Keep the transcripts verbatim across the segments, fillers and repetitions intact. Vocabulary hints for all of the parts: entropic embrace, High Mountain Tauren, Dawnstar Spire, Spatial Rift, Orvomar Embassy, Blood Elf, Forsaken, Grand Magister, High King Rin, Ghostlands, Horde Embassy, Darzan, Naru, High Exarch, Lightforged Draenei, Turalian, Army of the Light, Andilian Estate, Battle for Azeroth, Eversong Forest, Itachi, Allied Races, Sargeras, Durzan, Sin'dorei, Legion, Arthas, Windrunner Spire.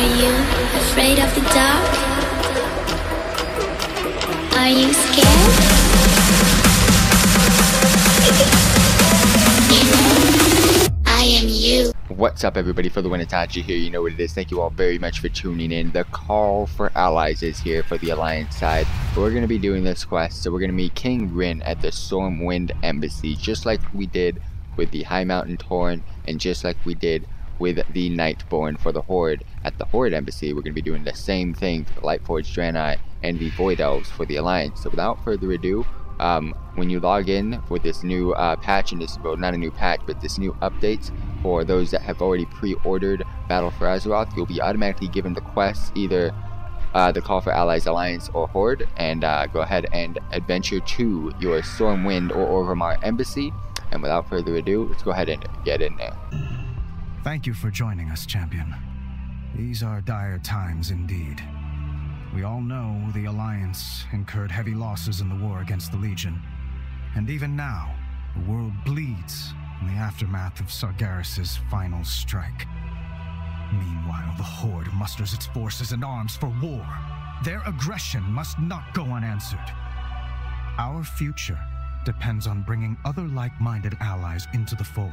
Are you afraid of the dark? Are you scared? I am you. What's up everybody, for the Void Elves here, you know what it is. Thank you all very much for tuning in. The call for allies is here for the Alliance side. We're going to be doing this quest, so we're going to meet King Rin at the Stormwind Embassy, just like we did with the High Mountain Tauren, and just like we did with the Nightborne for the Horde at the Horde Embassy. We're going to be doing the same thing for the Lightforged Draenei and the Void Elves for the Alliance. So without further ado, um, when you log in for this new uh, patch, and this, well, not a new patch, but this new update, for those that have already pre-ordered Battle for Azeroth, you'll be automatically given the quests, either uh, the Call for Allies, Alliance, or Horde, and uh, go ahead and adventure to your Stormwind or Orvomar Embassy. And without further ado, let's go ahead and get in there. Thank you for joining us, champion. These are dire times indeed. We all know the Alliance incurred heavy losses in the war against the Legion. And even now, the world bleeds in the aftermath of Sargeras' final strike. Meanwhile, the Horde musters its forces and arms for war. Their aggression must not go unanswered. Our future depends on bringing other like-minded allies into the fold.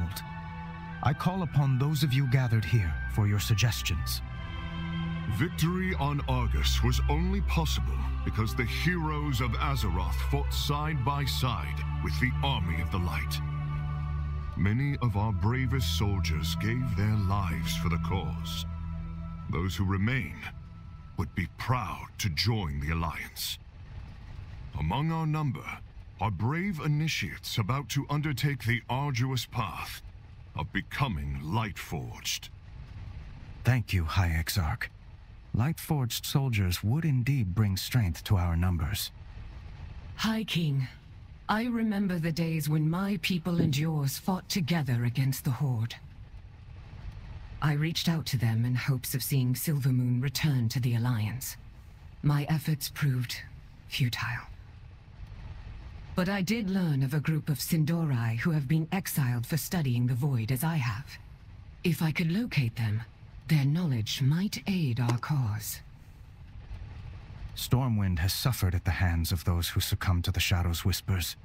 I call upon those of you gathered here for your suggestions. Victory on Argus was only possible because the heroes of Azeroth fought side by side with the Army of the Light. Many of our bravest soldiers gave their lives for the cause. Those who remain would be proud to join the Alliance. Among our number are brave initiates about to undertake the arduous path of becoming Lightforged. Thank you, High Exarch. Lightforged soldiers would indeed bring strength to our numbers. High King, I remember the days when my people and yours fought together against the Horde. I reached out to them in hopes of seeing Silvermoon return to the Alliance. My efforts proved futile. But I did learn of a group of Sin'dorei who have been exiled for studying the Void as I have. If I could locate them, their knowledge might aid our cause. Stormwind has suffered at the hands of those who succumb to the Shadow's whispers.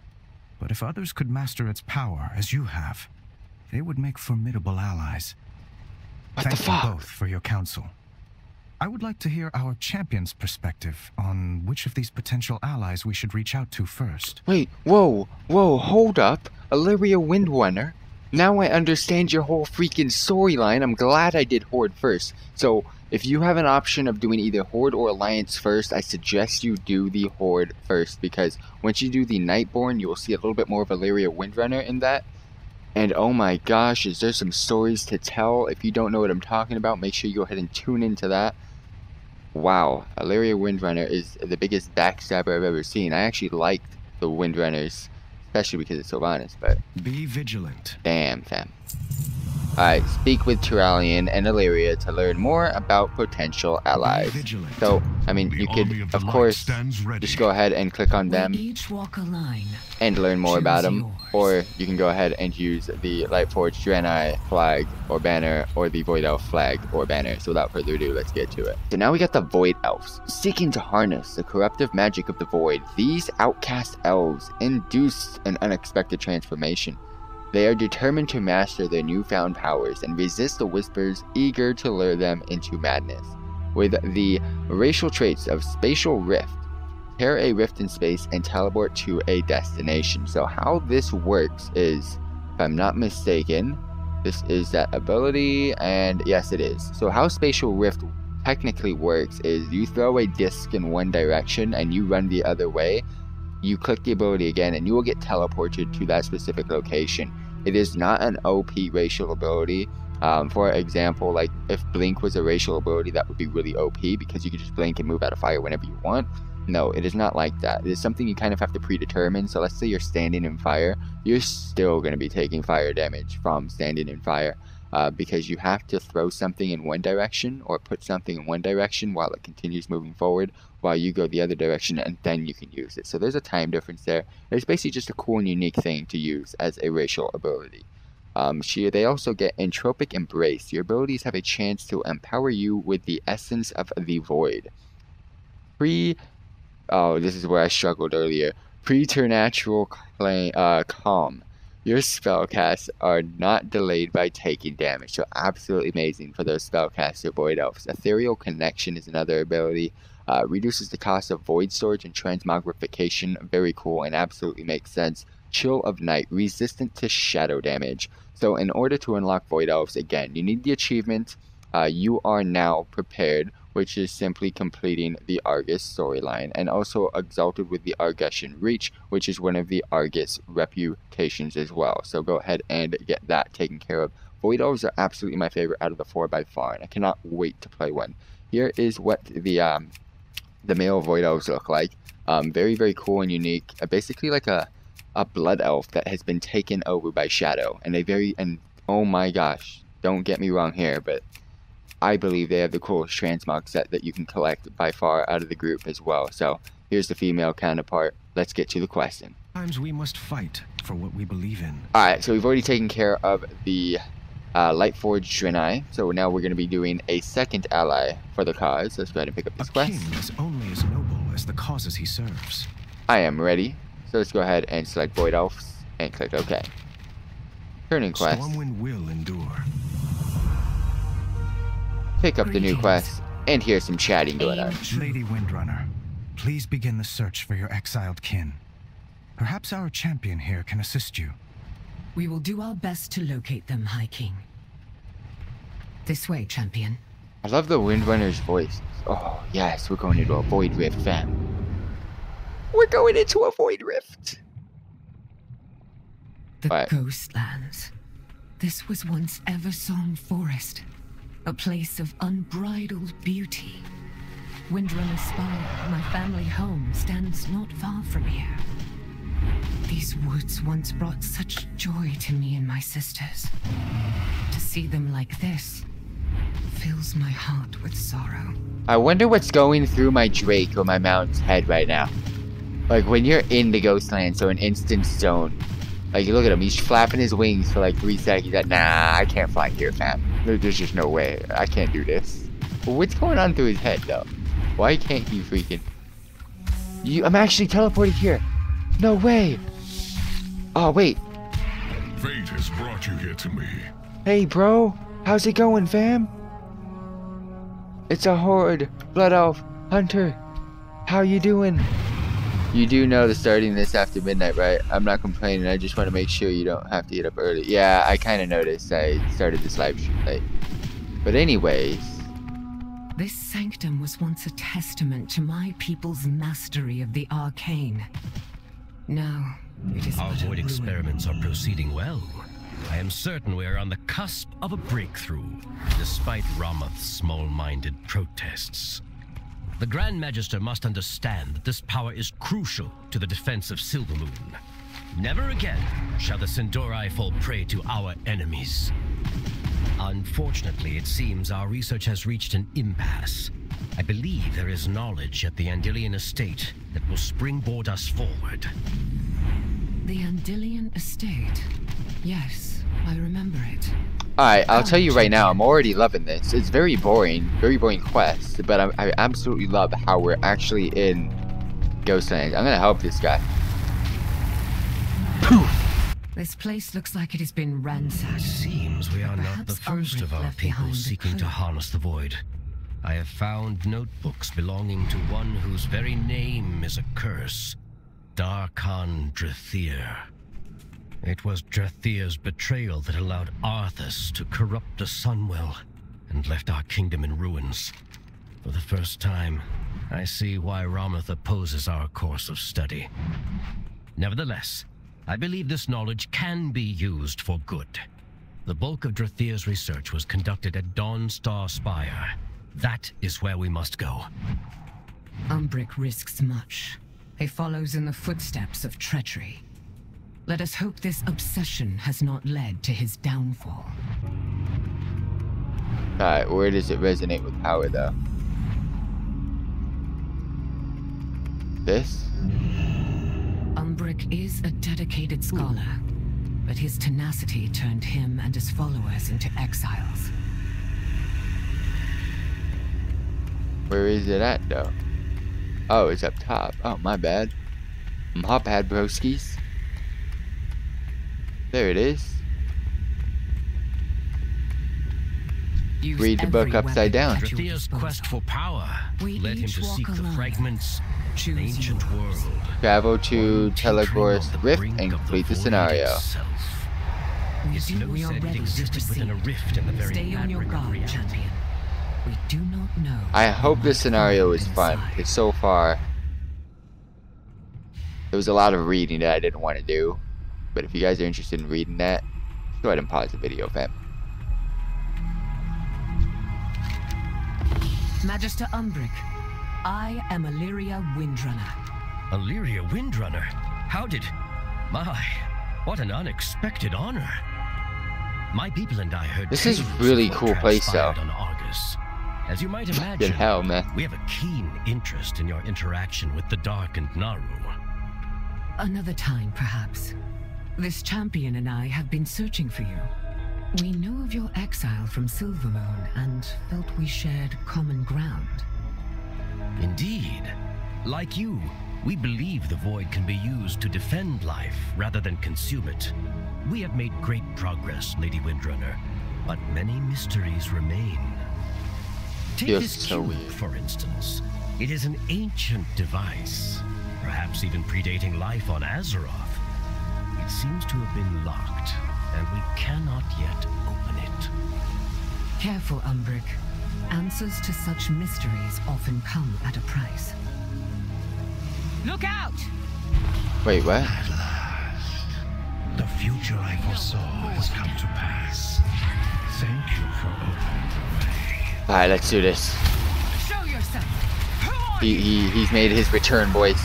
But if others could master its power as you have, they would make formidable allies. What Thank the fuck? you both for your counsel. I would like to hear our champion's perspective on which of these potential allies we should reach out to first. Wait, whoa, whoa, hold up. Alleria Windrunner. Now I understand your whole freaking storyline. I'm glad I did Horde first. So, if you have an option of doing either Horde or Alliance first, I suggest you do the Horde first, because once you do the Nightborne, you will see a little bit more of Alleria Windrunner in that. And oh my gosh, is there some stories to tell? If you don't know what I'm talking about, make sure you go ahead and tune into that. Wow, Alleria Windrunner is the biggest backstabber I've ever seen. I actually liked the Windrunners, especially because it's so honest, but... Be vigilant. Damn, fam. Alright, speak with Turalian and Alleria to learn more about potential allies. So, I mean, you could, of course, just go ahead and click on them and learn more about them. Or you can go ahead and use the Lightforged Draenei flag or banner or the Void Elf flag or banner. So without further ado, let's get to it. So now we got the Void Elves. Seeking to harness the corruptive magic of the Void, these outcast elves induced an unexpected transformation. They are determined to master their newfound powers and resist the whispers eager to lure them into madness. With the racial traits of Spatial Rift, tear a rift in space and teleport to a destination. So how this works is, if I'm not mistaken, this is that ability, and yes it is. So how Spatial Rift technically works is you throw a disc in one direction and you run the other way. You click the ability again and you will get teleported to that specific location. It is not an O P racial ability. Um, for example, like if Blink was a racial ability, that would be really O P because you could just blink and move out of fire whenever you want. No, it is not like that. It is something you kind of have to predetermine. So let's say you're standing in fire. You're still going to be taking fire damage from standing in fire uh, because you have to throw something in one direction or put something in one direction while it continues moving forward, while you go the other direction, and then you can use it. So there's a time difference there. It's basically just a cool and unique thing to use as a racial ability. Um, she, they also get Entropic Embrace. Your abilities have a chance to empower you with the essence of the void. Pre, oh, this is where I struggled earlier. Preternatural uh, calm. Your spellcasts are not delayed by taking damage, so absolutely amazing for those spellcaster Void Elves. Ethereal Connection is another ability. Uh, reduces the cost of Void Storage and Transmogrification. Very cool and absolutely makes sense. Chill of Night, resistant to shadow damage. So in order to unlock Void Elves, again, you need the achievement. Uh, you are now prepared, which is simply completing the Argus storyline, and also exalted with the Argusian Reach, which is one of the Argus reputations as well. So go ahead and get that taken care of. Void Elves are absolutely my favorite out of the four by far, and I cannot wait to play one. Here is what the um, the male Void Elves look like. Um, very, very cool and unique. Uh, basically like a, a Blood Elf that has been taken over by shadow, and they very, and oh my gosh, don't get me wrong here, but I believe they have the coolest transmog set that you can collect by far out of the group as well. So here's the female counterpart. Let's get to the question. Sometimes we must fight for what we believe in. All right, so we've already taken care of the uh, Lightforged Draenei. So now we're going to be doing a second ally for the cause. Let's go ahead and pick up this quest. A king is only as noble as the causes he serves. I am ready. So let's go ahead and select Void Elves and click OK. Turning quest. Stormwind will endure. Pick up the new quest, and here's some chatting going on. Lady Windrunner, please begin the search for your exiled kin. Perhaps our champion here can assist you. We will do our best to locate them, High King. This way, champion. I love the Windrunner's voice. Oh, yes, we're going into a Void Rift, fam. We're going into a Void Rift. The right. Ghostlands. This was once Eversong Forest. A place of unbridled beauty. Windrunner Spire, my family home, stands not far from here. These woods once brought such joy to me and my sisters. To see them like this fills my heart with sorrow. I wonder what's going through my drake or my mount's head right now. Like when you're in the Ghostlands or an instant zone. Like, you look at him, he's flapping his wings for like three seconds. He's like, nah, I can't fly here, fam. There's just no way. I can't do this. Well, what's going on through his head, though? Why can't he freaking... You, I'm actually teleported here. No way. Oh, wait. Fate has brought you here to me. Hey, bro. How's it going, fam? It's a Horde, Blood Elf, Hunter. How you doing? You do know the starting this after midnight, right? I'm not complaining. I just want to make sure you don't have to get up early. Yeah, I kind of noticed I started this live stream late. But anyways. This sanctum was once a testament to my people's mastery of the arcane. Now, it is Our void experiments are proceeding well. I am certain we are on the cusp of a breakthrough, despite Ramath's small-minded protests. The Grand Magister must understand that this power is crucial to the defense of Silvermoon. Never again shall the Sin'dorei fall prey to our enemies. Unfortunately, it seems our research has reached an impasse. I believe there is knowledge at the Andilian Estate that will springboard us forward. The Andilian Estate? Yes, I remember it. Alright, I'll tell you right now, I'm already loving this. It's very boring, very boring quest, but I, I absolutely love how we're actually in Ghostlands. I'm gonna help this guy. This place looks like it has been ransacked. It seems we are not the first of our people seeking to harness the void. I have found notebooks belonging to one whose very name is a curse. Dar'Khan Drathir. It was Drathea's betrayal that allowed Arthas to corrupt the Sunwell and left our kingdom in ruins. For the first time, I see why Ramath opposes our course of study. Nevertheless, I believe this knowledge can be used for good. The bulk of Drathea's research was conducted at Dawnstar Spire. That is where we must go. Umbric risks much. He follows in the footsteps of treachery. Let us hope this obsession has not led to his downfall. Alright, where does it resonate with power, though? This? Umbric is a dedicated scholar. Ooh. But his tenacity turned him and his followers into exiles. Where is it at, though? Oh, it's up top. Oh, my bad. My bad, broskies. There it is. Use Read the book upside down. Drathea's quest for power we led him to seek alone. the fragments of an ancient world. Travel to Telegoras Rift and complete the, the scenario. It's no said it existed within a rift in the very fabric of reality. We do not know. I hope this scenario is fun, because so far there was a lot of reading that I didn't want to do. But if you guys are interested in reading that, go ahead and pause the video, fam. Magister Umbric, I am Alleria Windrunner. Alleria Windrunner? How did... My, what an unexpected honor. My people and I heard... This is a really cool place, though. On Argus. As you might imagine, hell, man. we have a keen interest in your interaction with the Dark and Naru. Another time, perhaps. This champion and I have been searching for you. We knew of your exile from Silvermoon and felt we shared common ground. Indeed. Like you, we believe the Void can be used to defend life rather than consume it. We have made great progress, Lady Windrunner, but many mysteries remain. Take You're this so cube, weird. for instance. It is an ancient device, perhaps even predating life on Azeroth. It seems to have been locked, and we cannot yet open it. Careful, Umbric. Answers to such mysteries often come at a price. Look out! Wait, what? At last, the future I foresaw has come to pass. Thank you for opening the way. Alright, let's do this. Show yourself. He, he, he's made his return, boys.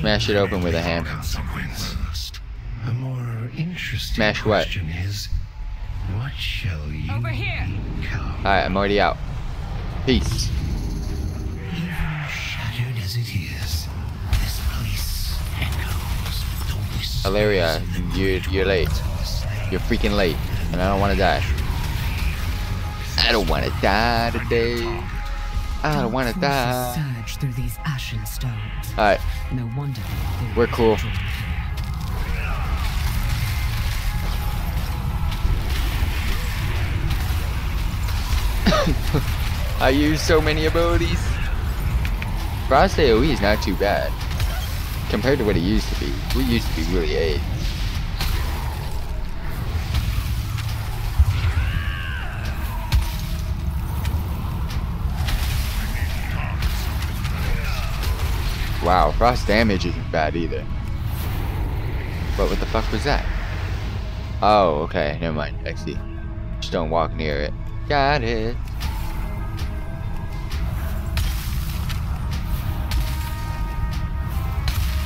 Smash it open with a hammer. Smash what? Is, what shall you Over here. Alright, I'm already out. Peace. Shattered as it is, this place echoes with the whispers. Alleria, you're, you're late. You're freaking late, and I don't want to die. I don't want to die today. I don't want to die. Alright. We're cool. I use so many abilities. Frost AoE is not too bad compared to what it used to be. We used to be really AIDS. Wow, frost damage isn't bad either. But what the fuck was that? Oh, okay, never mind. I see. Just don't walk near it. Got it.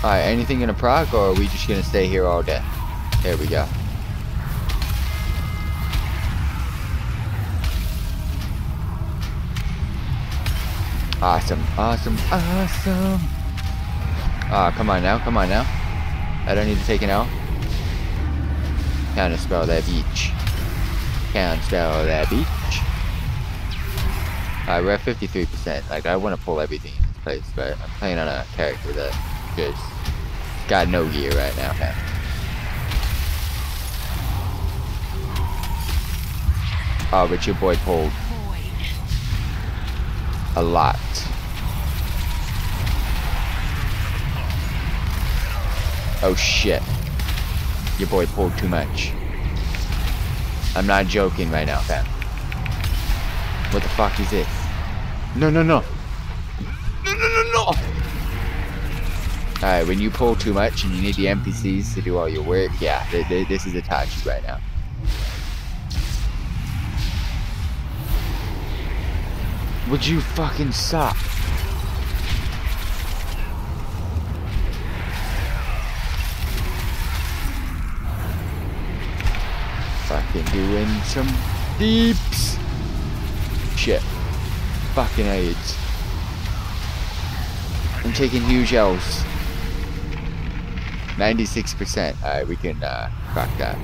Alright, anything gonna proc, or are we just gonna stay here all day? There we go. Awesome, awesome, awesome. Ah, come on now, come on now. I don't need to take an L. Counterspell that beach. Counterspell that beach. Alright, we're at fifty-three percent. Like, I wanna pull everything in this place, but I'm playing on a character that just got no gear right now, man. Oh, but your boy pulled a lot. Oh shit. Your boy pulled too much. I'm not joking right now, fam. What the fuck is this? No, no, no. No, no, no, no. Alright, when you pull too much and you need the N P Cs to do all your work, yeah, they, they, this is Itachi right now. Would you fucking stop? Fucking doing some deeps. Shit. Fucking AIDS. I'm taking huge L's. ninety-six percent. Alright, we can uh, crack that.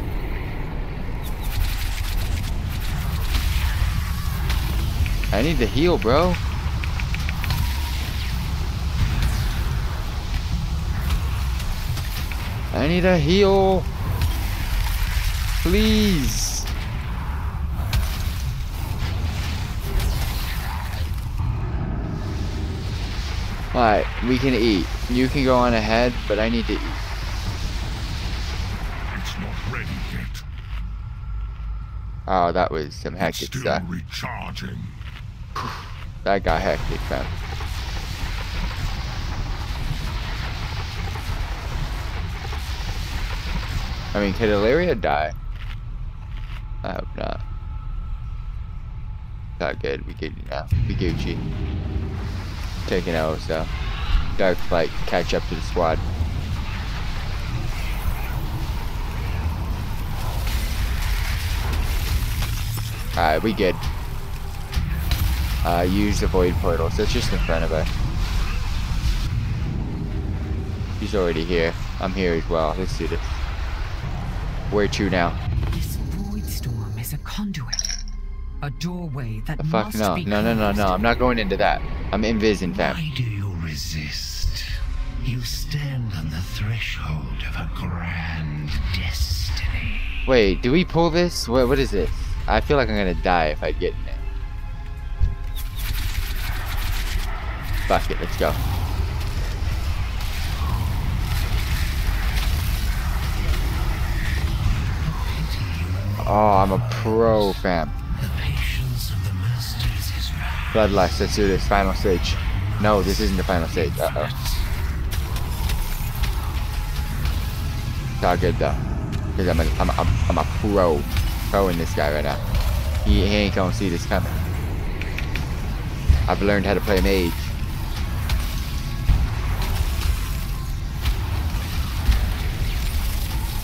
I need to heal, bro. I need a heal. Please. Alright, we can eat. You can go on ahead, but I need to eat. It's not ready yet. Oh, that was some hectic still stuff. Recharging. That got hectic, man. I mean, could Alleria die? I hope not. Not good. We get now. We Gucci. Taking out, so Dark Flight catch up to the squad. Alright, we good. Uh, use the void portal, so it's just in front of us. He's already here. I'm here as well. Let's do this. Where to now? This void storm is a conduit. A doorway that the fuck must no. be no, no, no, no, no. I'm not going into that. I'm invising that. Why do you resist? You stand on the threshold of a grand destiny. Wait, do we pull this? What, what is this? I feel like I'm gonna die if I get in it. Fuck it, let's go. Oh, I'm a pro, fam. Bloodlust, let's do this. Final stage. No, this isn't the final stage. Uh-oh. It's all good, though. Because I'm a, I'm, a, I'm a pro. Pro in this guy right now. He, he ain't gonna see this coming. I've learned how to play mage.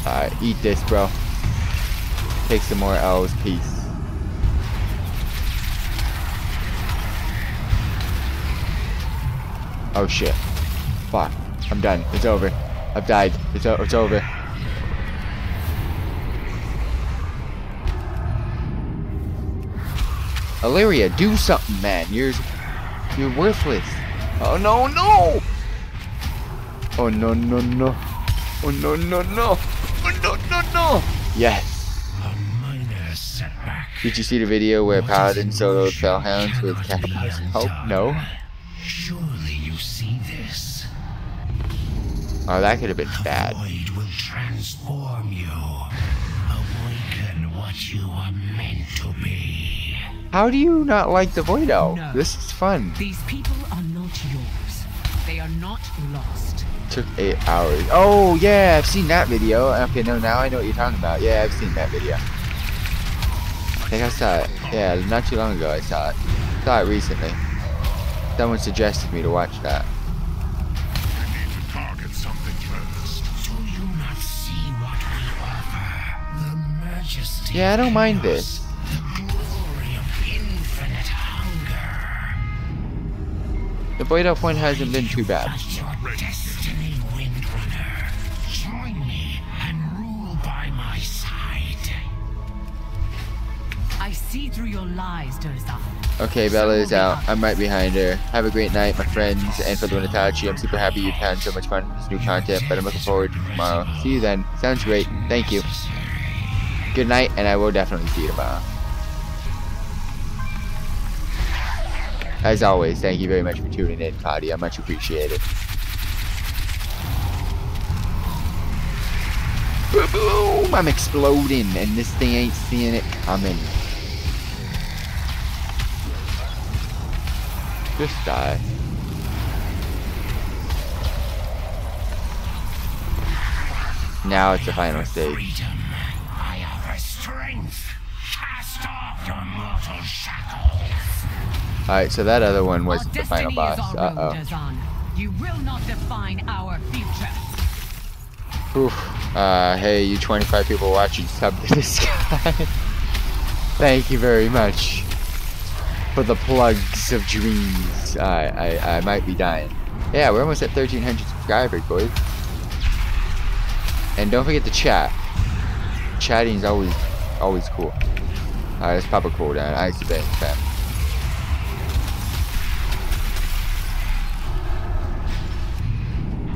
Alright, eat this, bro. Take some more L's, peace. Oh shit. Fuck. I'm done. It's over. I've died. It's, o it's over. Alleria, do something, man. You're you're worthless. Oh no, no! Oh no, no, no. Oh no, no, no. Oh no, no, no. Yes. Did you see the video where Paladin soloed Hellhounds with Capitalized Hope? No. Surely you see this. Oh, that could have been the bad. Void will transform you. Awaken what you are meant to be. How do you not like the Void Elf? No. This is fun. These people are not yours. They are not lost. Took eight hours. Oh yeah, I've seen that video. Okay, no, now I know what you're talking about. Yeah, I've seen that video. I think I saw it. Yeah, not too long ago I saw it. Saw it recently. Someone suggested me to watch that. I need to target something first. Do you not see what we offer? The majesty. Yeah, I don't mind this. The glory of infinite hunger. The Void Elf one hasn't been too bad. Your destiny, Windrunner. Join me and rule by my side. I see through your lies, Durzan. Okay, Bella is out. I'm right behind her. Have a great night, my friends, and for the Windatachi, I'm super happy you've had so much fun with this new content, but I'm looking forward to tomorrow. See you then. Sounds great. Thank you. Good night, and I will definitely see you tomorrow. As always, thank you very much for tuning in, Cody. I much appreciate it. Boom! I'm exploding, and this thing ain't seeing it coming. Just die. Now it's the final stage. Freedom. I offer strength. Cast off your mortal shackles. Alright, so that other one wasn't the final boss. Uh-oh. You will not define our future. Oof. Uh, hey, you twenty-five people watching, sub to this guy. Thank you very much. For the plugs of dreams. I, I I might be dying. Yeah, we're almost at thirteen hundred subscribers, boys. And don't forget to chat. Chatting is always always cool. Alright, let's pop a cooldown. I expect that.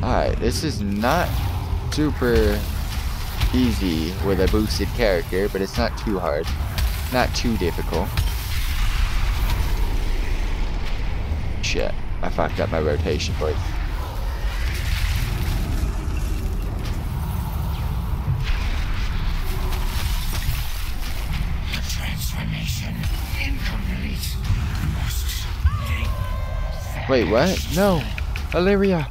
Alright, this is not super easy with a boosted character, but it's not too hard. Not too difficult. Shit, I fucked up my rotation boys. Wait, what? No! Alleria!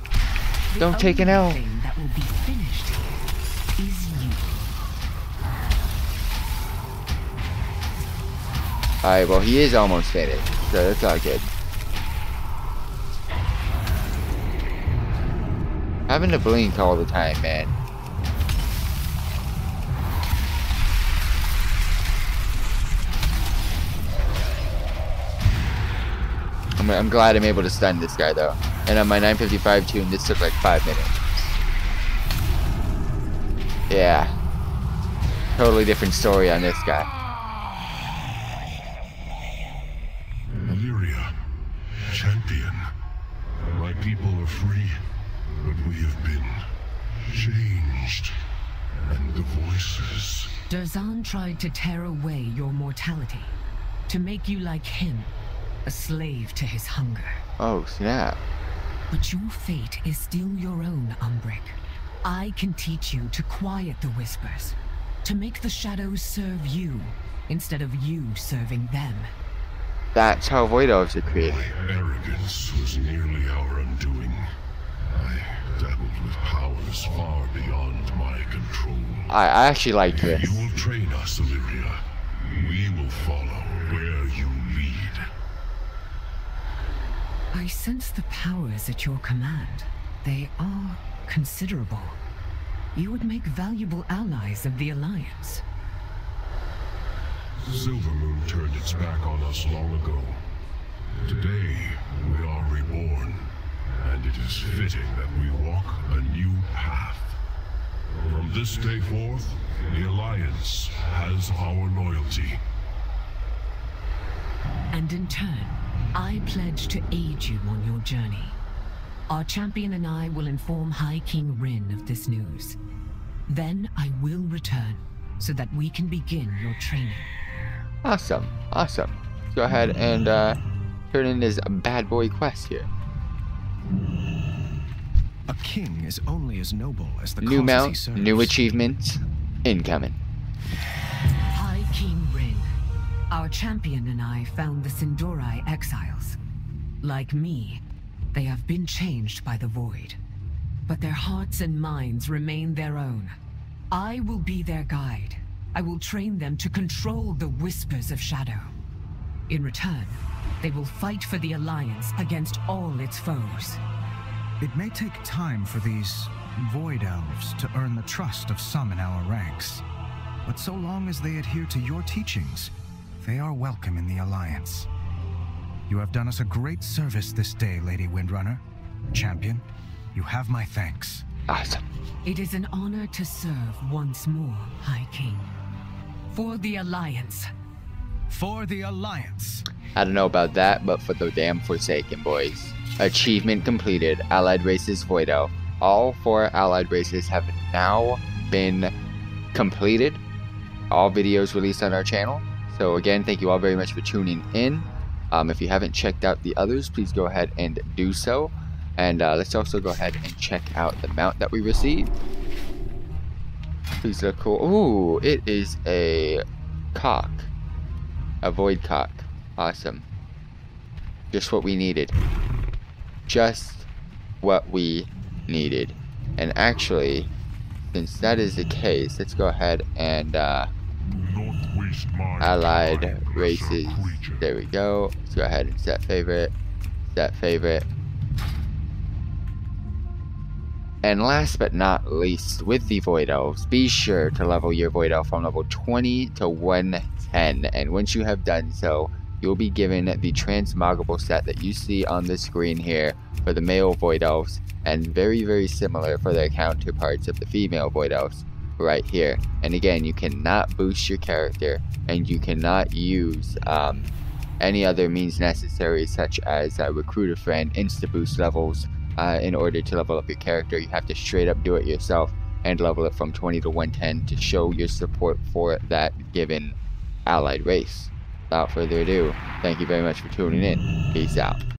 Don't take an L! That will be finished is you. Alright, well he is almost finished, so that's all good. Having to blink all the time, man. I'm glad I'm able to stun this guy though. And on my nine fifty-five tune, this took like five minutes. Yeah. Totally different story on this guy. Alleria, champion. My people are free, but we have been changed. And the voices. Darzan tried to tear away your mortality, to make you like him. A slave to his hunger. Oh, snap. But your fate is still your own, Umbric. I can teach you to quiet the whispers. To make the shadows serve you, instead of you serving them. That's how Void Elves are created. My arrogance was nearly our undoing. I dabbled with powers far beyond my control. I, I actually like this. You will train us, Alleria. We will follow where you lead. I sense the powers at your command. They are considerable. You would make valuable allies of the Alliance. Silvermoon turned its back on us long ago. Today, we are reborn, and it is fitting that we walk a new path. From this day forth, the Alliance has our loyalty. And in turn, I pledge to aid you on your journey. Our champion and I will inform High King Rin of this news. Then I will return, so that we can begin your training. Awesome, awesome. Let's go ahead and uh, turn in this bad boy quest here. A king is only as noble as the new mount, new achievements, incoming. High King Rin. Our champion and I found the Sin'dorei exiles. Like me, they have been changed by the Void. But their hearts and minds remain their own. I will be their guide. I will train them to control the whispers of shadow. In return, they will fight for the Alliance against all its foes. It may take time for these Void Elves to earn the trust of some in our ranks. But so long as they adhere to your teachings, they are welcome in the Alliance. You have done us a great service this day, Lady Windrunner. Champion, you have my thanks. Awesome. It is an honor to serve once more, High King. For the Alliance. For the Alliance. I don't know about that, but for the damn Forsaken, boys. Achievement completed. Allied races Void Elf. All four allied races have now been completed. All videos released on our channel. So again, thank you all very much for tuning in. Um, if you haven't checked out the others, please go ahead and do so. And uh, let's also go ahead and check out the mount that we received. These look cool. Ooh, it is a cock. A void cock. Awesome. Just what we needed. Just what we needed. And actually, since that is the case, let's go ahead and... Uh, allied races. There we go. Let's go ahead and set favorite. Set favorite. And last but not least, with the Void Elves, be sure to level your Void Elf from level twenty to one ten. And once you have done so, you'll be given the transmograble set that you see on the screen here for the male Void Elves, and very very similar for their counterparts of the female Void Elves right here. And again, you cannot boost your character, and you cannot use um, any other means necessary, such as uh, recruit a friend, insta boost levels uh, in order to level up your character. You have to straight up do it yourself and level it from twenty to one ten to show your support for that given allied race. Without further ado, thank you very much for tuning in. Peace out.